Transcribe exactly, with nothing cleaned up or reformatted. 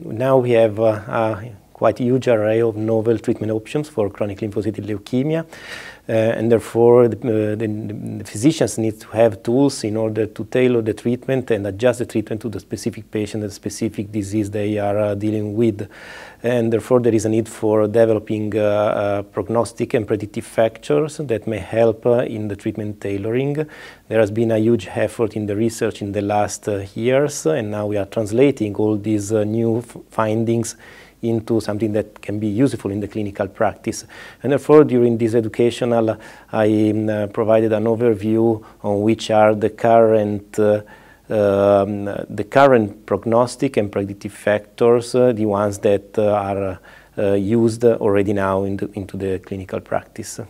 Now we have uh, a quite huge array of novel treatment options for chronic lymphocytic leukemia, uh, and therefore the, uh, the, the physicians need to have tools in order to tailor the treatment and adjust the treatment to the specific patient and the specific disease they are uh, dealing with. And therefore there is a need for developing uh, uh, prognostic and predictive factors that may help uh, in the treatment tailoring. There has been a huge effort in the research in the last uh, years, and now we are translating all these uh, new f findings into something that can be useful in the clinical practice. And therefore, during this educational, I um, provided an overview on which are the current uh, um, the current prognostic and predictive factors, uh, the ones that uh, are uh, used already now in the, into the clinical practice.